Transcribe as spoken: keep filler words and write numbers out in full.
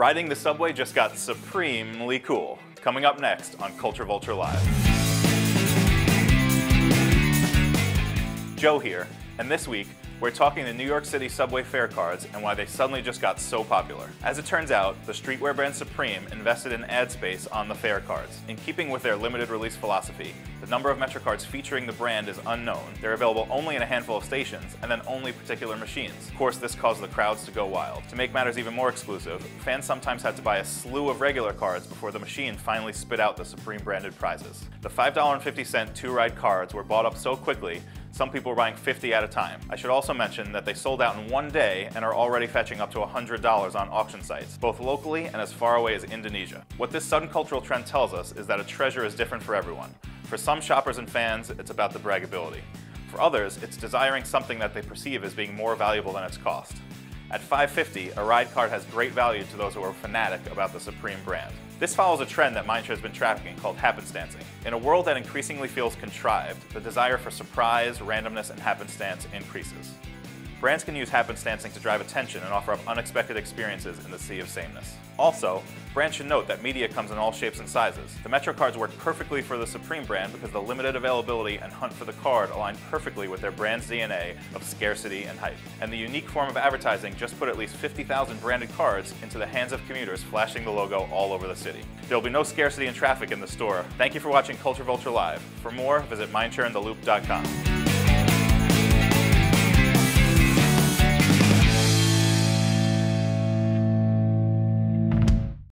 Riding the subway just got supremely cool. Coming up next on Culture Vulture Live. Joe here, and this week, we're talking the New York City subway fare cards and why they suddenly just got so popular. As it turns out, the streetwear brand Supreme invested in ad space on the fare cards. In keeping with their limited release philosophy, the number of MetroCards featuring the brand is unknown. They're available only in a handful of stations, and then only particular machines. Of course, this caused the crowds to go wild. To make matters even more exclusive, fans sometimes had to buy a slew of regular cards before the machine finally spit out the Supreme branded prizes. The five dollar and fifty cent two-ride cards were bought up so quickly, some people were buying fifty at a time. I should also mention that they sold out in one day and are already fetching up to one hundred dollars on auction sites, both locally and as far away as Indonesia. What this sudden cultural trend tells us is that a treasure is different for everyone. For some shoppers and fans, it's about the braggability. For others, it's desiring something that they perceive as being more valuable than its cost. At five fifty, a ride card has great value to those who are fanatic about the Supreme brand. This follows a trend that Mindshare has been tracking called happenstancing. In a world that increasingly feels contrived, the desire for surprise, randomness, and happenstance increases. Brands can use happenstancing to drive attention and offer up unexpected experiences in the sea of sameness. Also, brands should note that media comes in all shapes and sizes. The MetroCards work perfectly for the Supreme brand because the limited availability and hunt for the card align perfectly with their brand's D N A of scarcity and hype. And the unique form of advertising just put at least fifty thousand branded cards into the hands of commuters, flashing the logo all over the city. There'll be no scarcity in traffic in the store. Thank you for watching Culture Vulture Live. For more, visit Mindshare In The Loop dot com.